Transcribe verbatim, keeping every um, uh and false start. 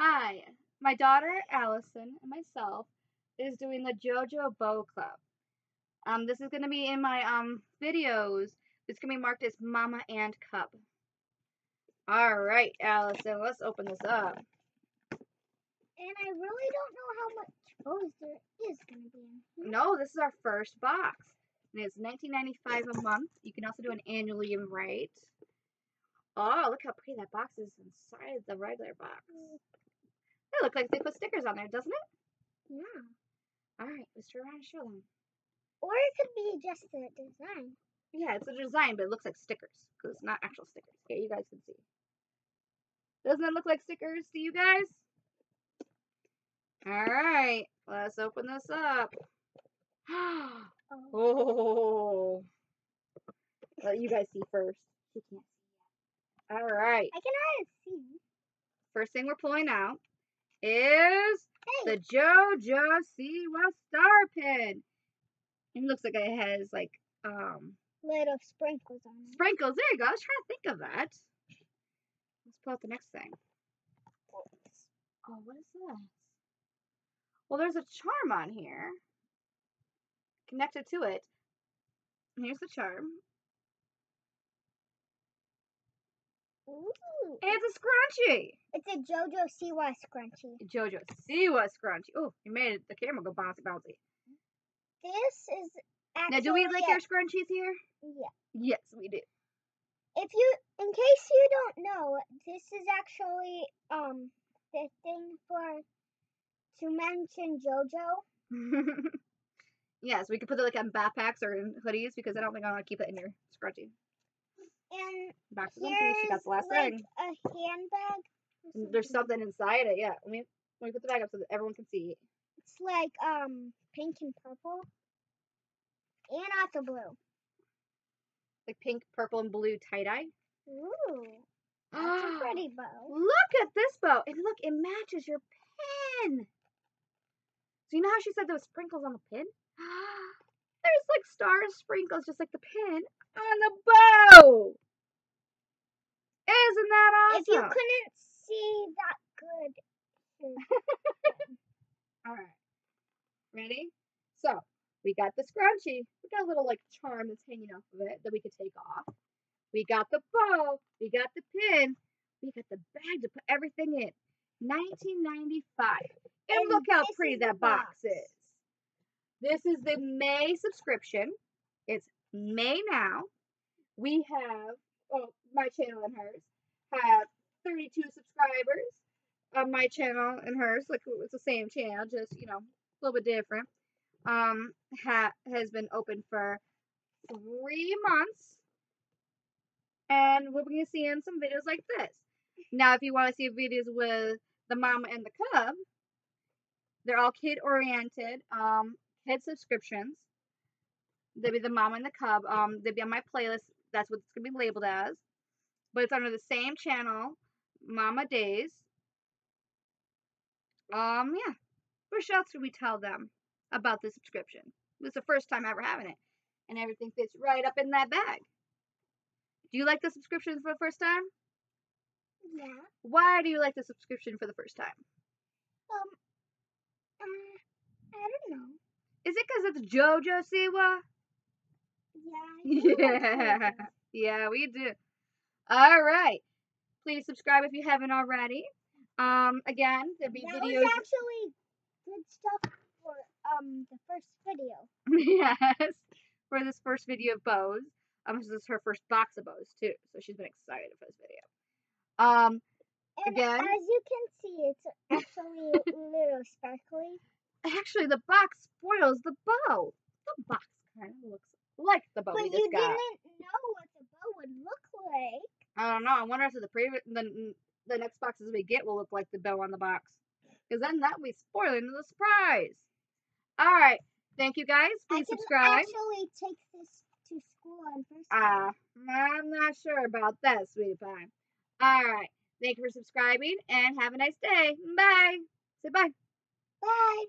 Hi, my daughter Allison and myself is doing the JoJo Bow Club. Um, this is going to be in my um videos. It's going to be marked as Mama and Cub. All right, Allison, let's open this up. And I really don't know how much bows there is going to be in here. No, this is our first box. And it's nineteen ninety-five a month. You can also do an annual rate. Oh, look how pretty that box is inside the regular box. It looks like they put stickers on there, doesn't it? Yeah. All right, let's turn around and show them. Or it could be just a design. Yeah, it's a design, but it looks like stickers because it's not actual stickers. Okay, you guys can see. Doesn't it look like stickers to you guys? All right, let's open this up. Oh. Let you guys see first. You can't. All right. I cannot see. First thing we're pulling out is hey. the JoJo Siwa star pin. It looks like it has like um little sprinkles on it. Sprinkles. There you go. I was trying to think of that. Let's pull out the next thing. Oh, what is this? Well, there's a charm on here connected to it. Here's the charm. Ooh. It's a scrunchie. It's a JoJo Siwa scrunchie. JoJo Siwa scrunchie. Oh, you made the camera go bouncy, bouncy. This is actually. Now, do we like a... our scrunchies here? Yeah. Yes, we do. If you, in case you don't know, this is actually um the thing for to mention JoJo. Yes, we could put it like on backpacks or in hoodies because I don't think I want to keep it in your scrunchie. And back to the thing, she got the last like thing. A handbag. Something. There's something inside it. Yeah, let me let me put the bag up so that everyone can see. It's like um pink and purple, and also blue. Like pink, purple, and blue tie dye. Ooh, that's oh, a pretty bow. Look at this bow, and look, it matches your pin. So you know how she said there was sprinkles on the pin? There's like star sprinkles, just like the pin on the bow. Isn't that awesome? If you couldn't see that good. All right. Ready? So, we got the scrunchie. We got a little like charm that's hanging off of it that we could take off. We got the bow. We got the pin. We got the bag to put everything in. nineteen ninety-five. And, and look how pretty that box is. This is the May subscription. It's May now. We have, oh, my channel and hers have thirty-two subscribers on my channel and hers. Like, it's the same channel, just, you know, a little bit different. Um, ha has been open for three months. And we're going to see in some videos like this. Now, if you want to see videos with the mama and the cub, they're all kid-oriented, um, kid subscriptions. They'll be the mom and the cub. Um, they'll be on my playlist. That's what it's going to be labeled as. But it's under the same channel, Mama Days. Um, yeah. What else should we tell them about the subscription? It was the first time ever having it. And everything fits right up in that bag. Do you like the subscription for the first time? Yeah. Why do you like the subscription for the first time? Um, uh, I don't know. Is it because it's JoJo Siwa? Yeah. Yeah. Yeah, we do. All right. Please subscribe if you haven't already. Um, again, there'll be that videos. That was actually good stuff for um the first video. Yes, for this first video of bows. Um, this is her first box of bows too, so she's been excited for this video. Um, and again, as you can see, it's actually a little sparkly. Actually, the box spoils the bow. The box kind of looks like the bow we just got. But you didn't know what the bow would look like. I don't know. I wonder if the previous, the, the next boxes we get will look like the bow on the box. Because then that would be spoiling the surprise. All right. Thank you, guys. Please subscribe. I can actually take this to school on first time. Uh, I'm not sure about that, sweetie pie. All right. Thank you for subscribing, and have a nice day. Bye. Say bye. Bye.